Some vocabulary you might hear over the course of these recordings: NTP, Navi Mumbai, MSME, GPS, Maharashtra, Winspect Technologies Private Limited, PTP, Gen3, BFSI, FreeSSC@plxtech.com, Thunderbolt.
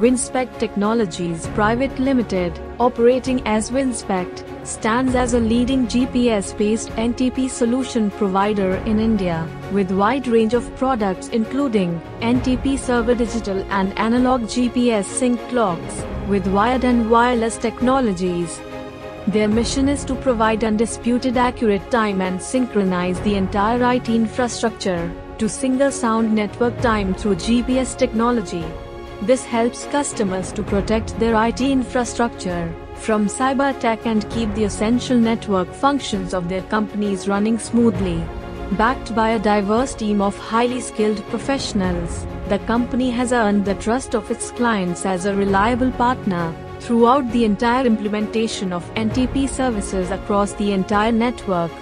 Winspect Technologies Private Limited, operating as Winspect, stands as a leading GPS-based NTP solution provider in India, with wide range of products including NTP server, digital and analog GPS sync clocks, with wired and wireless technologies. Their mission is to provide undisputed accurate time and synchronize the entire IT infrastructure to single sound network time through GPS technology. This helps customers to protect their IT infrastructure from cyber attack and keep the essential network functions of their companies running smoothly. Backed by a diverse team of highly skilled professionals, the company has earned the trust of its clients as a reliable partner throughout the entire implementation of NTP services across the entire network.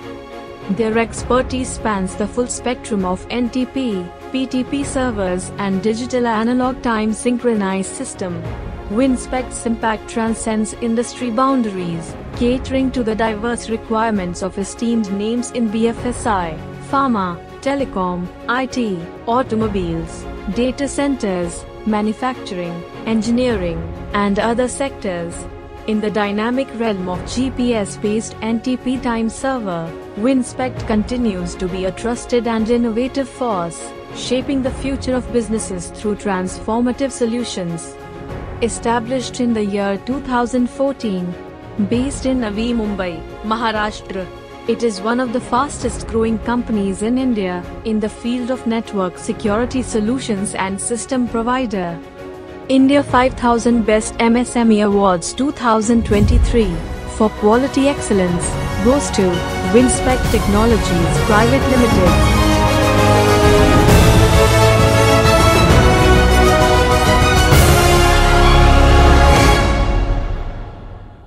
Their expertise spans the full spectrum of NTP, PTP servers and digital analog time synchronized system. Winspect's impact transcends industry boundaries, catering to the diverse requirements of esteemed names in BFSI, pharma, telecom, IT, automobiles, data centers, manufacturing, engineering, and other sectors. In the dynamic realm of GPS-based NTP time server, Winspect continues to be a trusted and innovative force, shaping the future of businesses through transformative solutions. Established in the year 2014, based in Navi Mumbai, Maharashtra, it is one of the fastest growing companies in India, in the field of network security solutions and system provider. India 5000 Best MSME Awards 2023 for quality excellence goes to Winspect Technologies Private Limited.